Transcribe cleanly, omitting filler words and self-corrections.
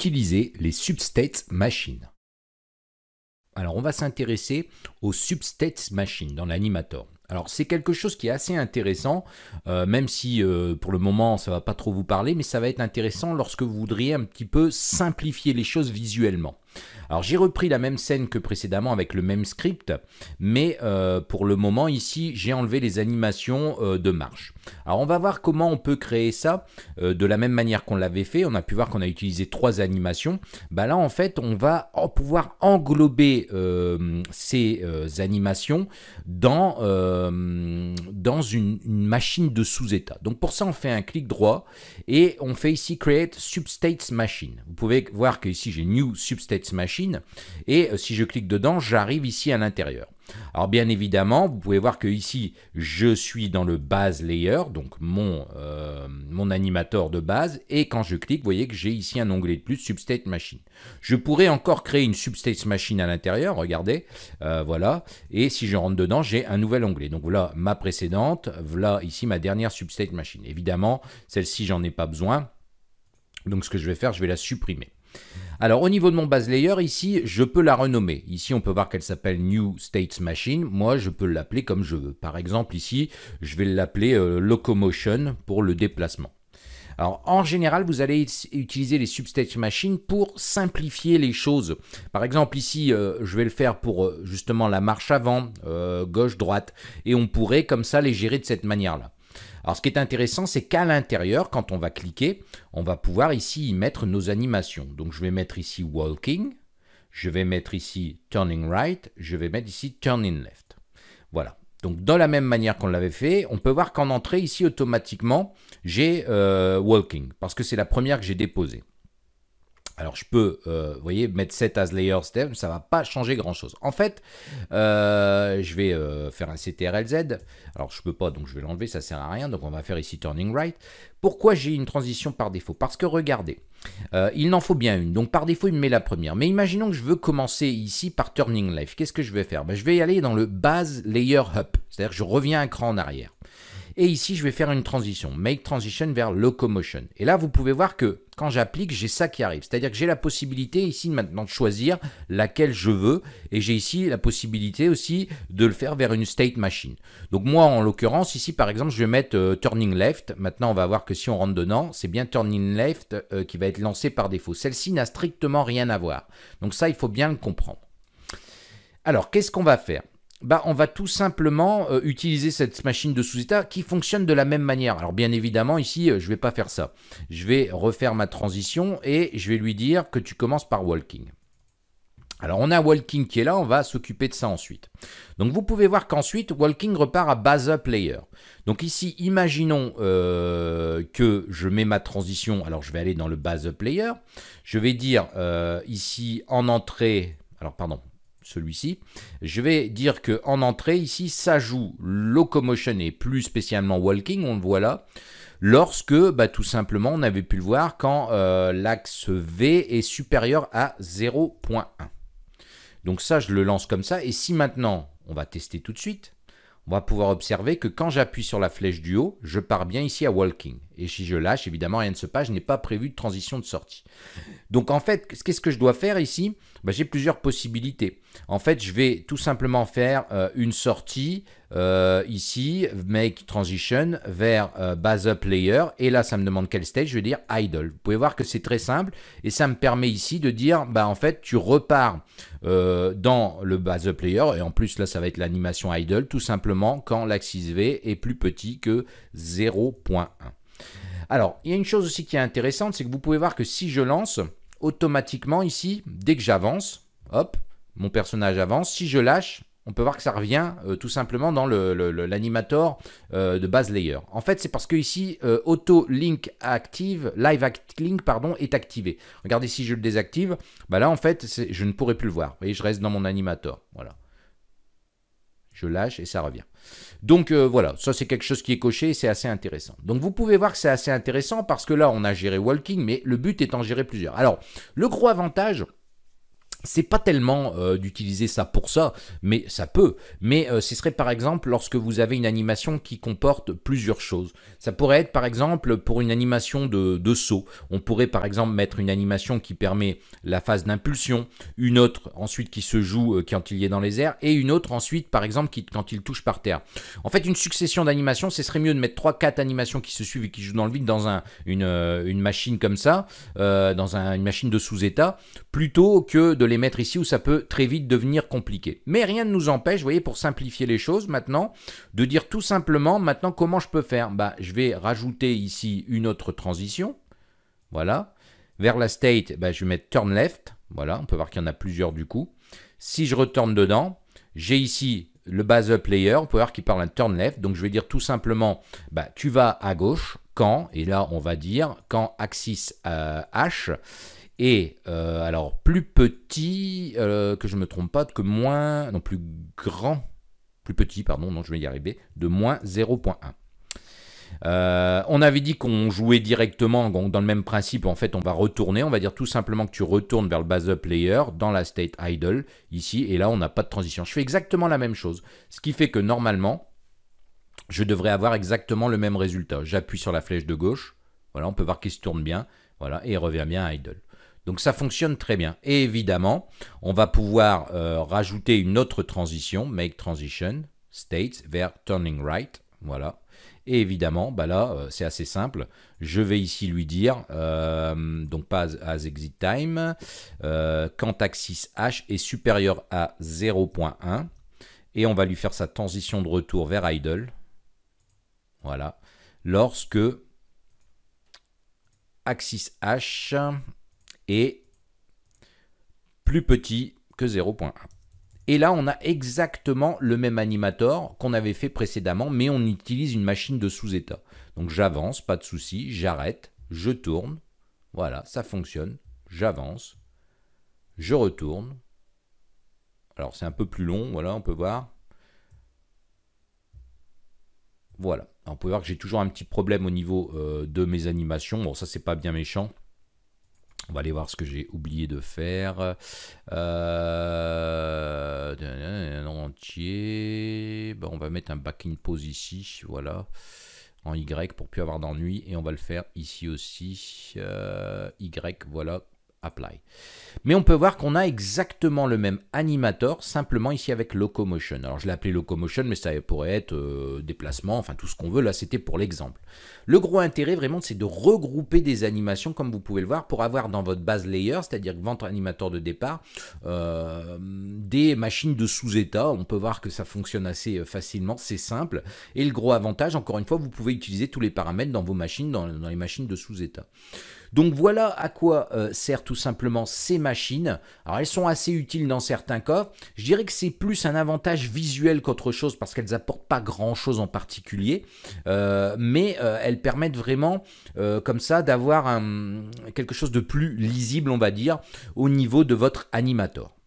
utiliser les Sub-State Machine. Alors on va s'intéresser aux Sub-State Machine dans l'Animator. Alors c'est quelque chose qui est assez intéressant, même si pour le moment ça ne va pas trop vous parler, mais ça va être intéressant lorsque vous voudriez un petit peu simplifier les choses visuellement. Alors j'ai repris la même scène que précédemment avec le même script, mais pour le moment ici j'ai enlevé les animations de marche. Alors on va voir comment on peut créer ça de la même manière qu'on l'avait fait. On a pu voir qu'on a utilisé 3 animations. Bah là en fait on va pouvoir englober ces animations dans une machine de sous-état. Donc pour ça on fait un clic droit et on fait ici Create Sub-State Machine. Vous pouvez voir que ici j'ai New Sub-State Machine et si je clique dedans j'arrive ici à l'intérieur. Alors bien évidemment vous pouvez voir que ici je suis dans le base layer, donc mon animator de base, et quand je clique vous voyez que j'ai ici un onglet de plus Sub-State Machine. Je pourrais encore créer une Sub-State Machine à l'intérieur, regardez, voilà, et si je rentre dedans j'ai un nouvel onglet. Donc voilà ma précédente, voilà ici ma dernière Sub-State Machine. Évidemment celle-ci j'en ai pas besoin, donc ce que je vais faire, je vais la supprimer. Alors au niveau de mon base layer, ici je peux la renommer. Ici on peut voir qu'elle s'appelle New State Machine. Moi je peux l'appeler comme je veux. Par exemple ici je vais l'appeler Locomotion pour le déplacement. Alors en général vous allez utiliser les Sub-State Machine pour simplifier les choses. Par exemple ici je vais le faire pour justement la marche avant, gauche, droite. Et on pourrait comme ça les gérer de cette manière là. Alors ce qui est intéressant, c'est qu'à l'intérieur, quand on va cliquer, on va pouvoir ici y mettre nos animations. Donc je vais mettre ici Walking, je vais mettre ici Turning Right, je vais mettre ici Turning Left. Voilà. Donc dans la même manière qu'on l'avait fait, on peut voir qu'en entrée ici automatiquement, j'ai Walking parce que c'est la première que j'ai déposée. Alors je peux, vous voyez, mettre Set as Layer Step, ça ne va pas changer grand chose. En fait, je vais faire un CTRL-Z. Alors je ne peux pas, donc je vais l'enlever, ça ne sert à rien. Donc on va faire ici Turning Right. Pourquoi j'ai une transition par défaut? Parce que regardez, il n'en faut bien une. Donc par défaut, il me met la première. Mais imaginons que je veux commencer ici par Turning Left. Qu'est-ce que je vais faire? Je vais aller dans le Base Layer Up. C'est-à-dire que je reviens un cran en arrière. Et ici, je vais faire une transition, Make Transition vers Locomotion. Et là, vous pouvez voir que quand j'applique, j'ai ça qui arrive. C'est-à-dire que j'ai la possibilité ici maintenant de choisir laquelle je veux. Et j'ai ici la possibilité aussi de le faire vers une State Machine. Donc moi, en l'occurrence, ici, par exemple, je vais mettre Turning Left. Maintenant, on va voir que si on rentre dedans, c'est bien Turning Left qui va être lancé par défaut. Celle-ci n'a strictement rien à voir. Donc ça, il faut bien le comprendre. Alors, qu'est-ce qu'on va faire? On va tout simplement utiliser cette machine de sous-état qui fonctionne de la même manière. Alors bien évidemment, ici, je ne vais pas faire ça. Je vais refaire ma transition et je vais lui dire que tu commences par Walking. Alors on a Walking qui est là, on va s'occuper de ça ensuite. Donc vous pouvez voir qu'ensuite, Walking repart à BaseUpLayer. Donc ici, imaginons que je mets ma transition. Alors je vais aller dans le BaseUpLayer. Je vais dire ici en entrée, alors pardon, celui-ci, je vais dire que en entrée ici ça joue Locomotion et plus spécialement Walking, on le voit là, lorsque tout simplement on avait pu le voir quand l'axe V est supérieur à 0.1. Donc ça je le lance comme ça et si maintenant on va tester tout de suite, on va pouvoir observer que quand j'appuie sur la flèche du haut, je pars bien ici à Walking. Et si je lâche, évidemment, rien ne se passe, je n'ai pas prévu de transition de sortie. Donc, en fait, qu'est-ce que je dois faire ici? J'ai plusieurs possibilités. En fait, je vais tout simplement faire une sortie ici, Make Transition, vers BaseUpLayer. Et là, ça me demande quel stage, je vais dire Idle. Vous pouvez voir que c'est très simple et ça me permet ici de dire, en fait, tu repars dans le BaseUpLayer. Et en plus, là, ça va être l'animation Idle, tout simplement quand l'axe V est plus petit que 0.1. Alors, il y a une chose aussi qui est intéressante, c'est que vous pouvez voir que si je lance, automatiquement ici, dès que j'avance, hop, mon personnage avance. Si je lâche, on peut voir que ça revient tout simplement dans l'animator de base layer. En fait, c'est parce que ici, Auto Link Active, Live Act Link, pardon, est activé. Regardez, si je le désactive, là, en fait, je ne pourrai plus le voir. Vous voyez, je reste dans mon animator, voilà. Je lâche et ça revient. Donc voilà, ça c'est quelque chose qui est coché et c'est assez intéressant. Donc vous pouvez voir que c'est assez intéressant parce que là on a géré Walking mais le but étant de gérer plusieurs. Alors le gros avantage c'est pas tellement d'utiliser ça pour ça, mais ça peut. Mais ce serait par exemple lorsque vous avez une animation qui comporte plusieurs choses. Ça pourrait être par exemple pour une animation de saut. On pourrait par exemple mettre une animation qui permet la phase d'impulsion, une autre ensuite qui se joue quand il est dans les airs, et une autre ensuite par exemple qui, quand il touche par terre. En fait, une succession d'animations, ce serait mieux de mettre 3-4 animations qui se suivent et qui jouent dans le vide dans une machine comme ça, dans une machine de sous-état, plutôt que de les mettre ici où ça peut très vite devenir compliqué. Mais rien ne nous empêche, vous voyez, pour simplifier les choses maintenant, de dire tout simplement maintenant comment je peux faire. Bah, je vais rajouter ici une autre transition, voilà, vers la state. Bah, je vais mettre turn left, voilà, on peut voir qu'il y en a plusieurs du coup. Si je retourne dedans, j'ai ici le BaseUpLayer, on peut voir qu'il parle d'un turn left, donc je vais dire tout simplement, bah, tu vas à gauche quand, et là on va dire quand axis H, et alors plus petit, que je ne me trompe pas, que moins, non plus grand, plus petit, pardon, non je vais y arriver, de moins 0.1. On avait dit qu'on jouait directement, donc dans le même principe, en fait on va retourner, on va dire tout simplement que tu retournes vers le BaseUpLayer dans la state idle, ici, et là on n'a pas de transition. Je fais exactement la même chose, ce qui fait que normalement, je devrais avoir exactement le même résultat. J'appuie sur la flèche de gauche, voilà, on peut voir qu'il se tourne bien, voilà, et il revient bien à idle. Donc ça fonctionne très bien. Et évidemment, on va pouvoir rajouter une autre transition, make transition, states, vers turning right, voilà. Et évidemment, bah là, c'est assez simple. Je vais ici lui dire, donc pas as exit time, quand axis H est supérieur à 0.1, et on va lui faire sa transition de retour vers idle, voilà, lorsque axis H est plus petit que 0.1. Et là, on a exactement le même animator qu'on avait fait précédemment, mais on utilise une machine de sous-état. Donc j'avance, pas de souci, j'arrête, je tourne, voilà, ça fonctionne, j'avance, je retourne. Alors c'est un peu plus long, voilà, on peut voir. Voilà, alors, on peut voir que j'ai toujours un petit problème au niveau de mes animations. Bon, ça c'est pas bien méchant. On va aller voir ce que j'ai oublié de faire. Entier. Bon, on va mettre un back in pause ici, voilà, en Y pour ne plus avoir d'ennui. Et on va le faire ici aussi. Y, voilà, apply. Mais on peut voir qu'on a exactement le même animator, simplement ici avec locomotion. Alors je l'ai appelé locomotion, mais ça pourrait être déplacement, enfin tout ce qu'on veut. Là, c'était pour l'exemple. Le gros intérêt vraiment, c'est de regrouper des animations, comme vous pouvez le voir, pour avoir dans votre base layer, c'est-à-dire votre animator de départ, des machines de sous-état. On peut voir que ça fonctionne assez facilement, c'est simple. Et le gros avantage, encore une fois, vous pouvez utiliser tous les paramètres dans vos machines, dans les machines de sous-état. Donc voilà à quoi sert tout simplement ces machines. Alors elles sont assez utiles dans certains cas. Je dirais que c'est plus un avantage visuel qu'autre chose parce qu'elles n'apportent pas grand-chose en particulier. Mais elles permettent vraiment comme ça d'avoir quelque chose de plus lisible, on va dire, au niveau de votre animator.